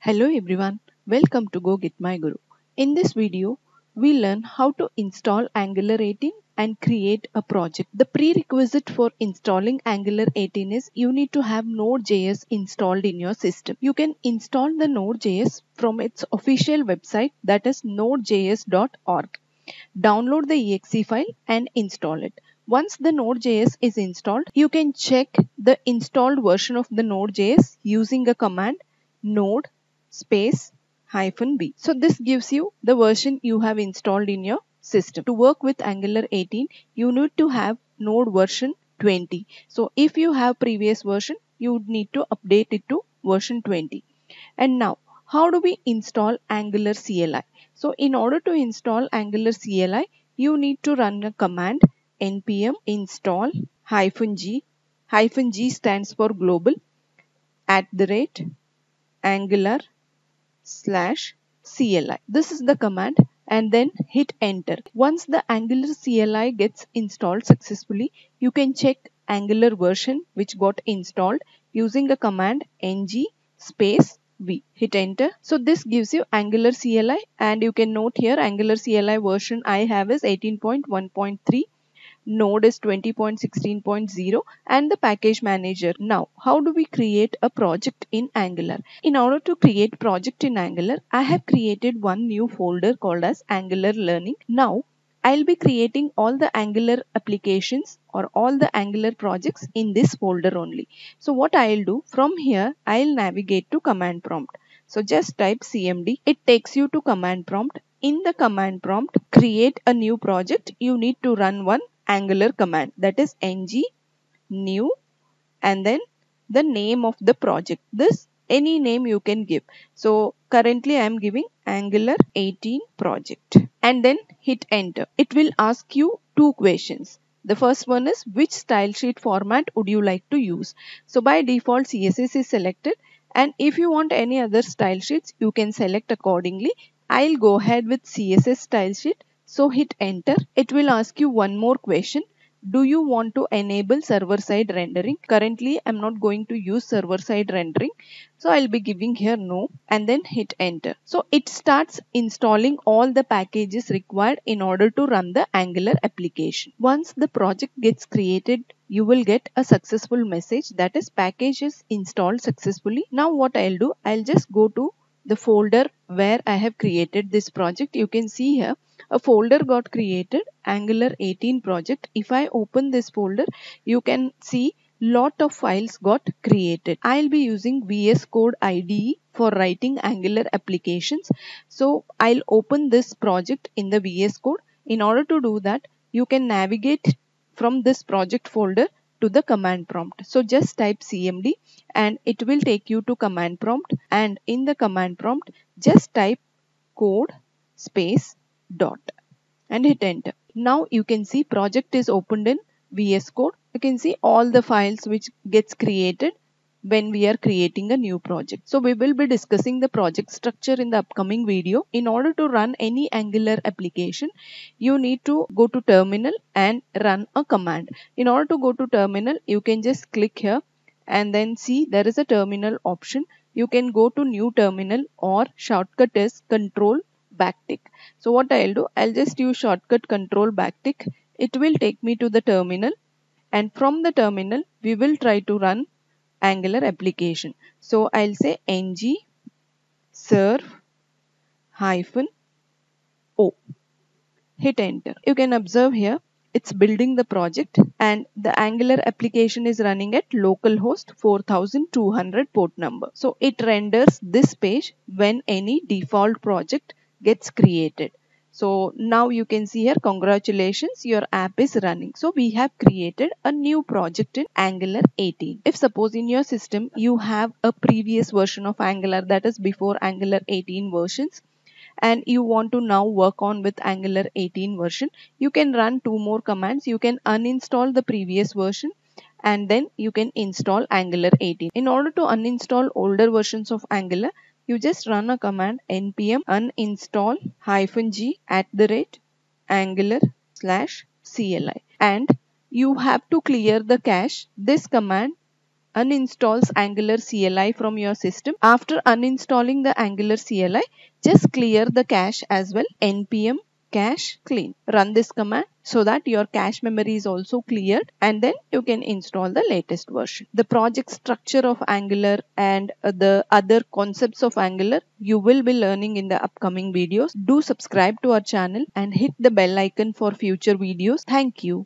Hello everyone, welcome to Go Get My Guru. In this video, we learn how to install Angular 18 and create a project. The prerequisite for installing Angular 18 is you need to have Node.js installed in your system. You can install the Node.js from its official website, that is nodejs.org. Download the exe file and install it. Once the Node.js is installed, you can check the installed version of the Node.js using a command node -v. So this gives you the version you have installed in your system. To work with Angular 18, you need to have node version 20. So if you have previous version, you would need to update it to version 20. And now, how do we install Angular CLI? So in order to install Angular CLI, you need to run a command npm install -g. -g stands for global @ Angular /CLI. This is the command and then hit enter. Once the Angular CLI gets installed successfully, you can check Angular version which got installed using a command ng -v. Hit enter. So this gives you Angular CLI, and you can note here Angular CLI version I have is 18.1.3. Node is 20.16.0 and the package manager. Now, how do we create a project in Angular? In order to create project in Angular, I have created one new folder called as Angular Learning. Now, I'll be creating all the Angular applications or all the Angular projects in this folder only. So what I'll do from here, I'll navigate to command prompt. So just type cmd. It takes you to command prompt. In the command prompt, create a new project. You need to run one Angular command, that is ng new and then the name of the project. This any name you can give. So currently I am giving Angular 18 project and then hit enter. It will ask you two questions. The first one is which style sheet format would you like to use. So by default CSS is selected, and if you want any other style sheets you can select accordingly. I'll go ahead with CSS style sheet. So hit enter. It will ask you one more question. Do you want to enable server-side rendering? Currently, I'm not going to use server-side rendering. So I'll be giving here no and then hit enter. So it starts installing all the packages required in order to run the Angular application. Once the project gets created, you will get a successful message, that is package is installed successfully. Now what I'll do, I'll just go to the folder where I have created this project. You can see here a folder got created, Angular 18 project. If I open this folder, you can see lot of files got created. I'll be using VS Code IDE for writing Angular applications. So I'll open this project in the VS Code. In order to do that, you can navigate from this project folder to the command prompt. So just type cmd and it will take you to command prompt, and in the command prompt just type code .dot and hit enter. Now you can see project is opened in VS Code. You can see all the files which gets created when we are creating a new project. So we will be discussing the project structure in the upcoming video. In order to run any Angular application, you need to go to terminal and run a command. In order to go to terminal, you can just click here and then see there is a terminal option. You can go to new terminal or shortcut is Control Backtick. So what I'll do, I'll just use shortcut Control Backtick. It will take me to the terminal, and from the terminal we will try to run Angular application. So I'll say ng serve -o. Hit enter. You can observe here it's building the project, and the Angular application is running at localhost 4200 port number. So it renders this page when any default project gets created. So now you can see here, congratulations, your app is running. So we have created a new project in Angular 18. If suppose in your system you have a previous version of Angular, that is before Angular 18 versions, and you want to now work on with Angular 18 version, you can run two more commands. You can uninstall the previous version and then you can install Angular 18. In order to uninstall older versions of Angular, you just run a command npm uninstall -g @angular /CLI, and you have to clear the cache. This command uninstalls Angular CLI from your system. After uninstalling the Angular CLI, just clear the cache as well. Npm cache clean. Run this command so that your cache memory is also cleared, and then you can install the latest version. The project structure of Angular and the other concepts of Angular you will be learning in the upcoming videos. Do subscribe to our channel and hit the bell icon for future videos. Thank you.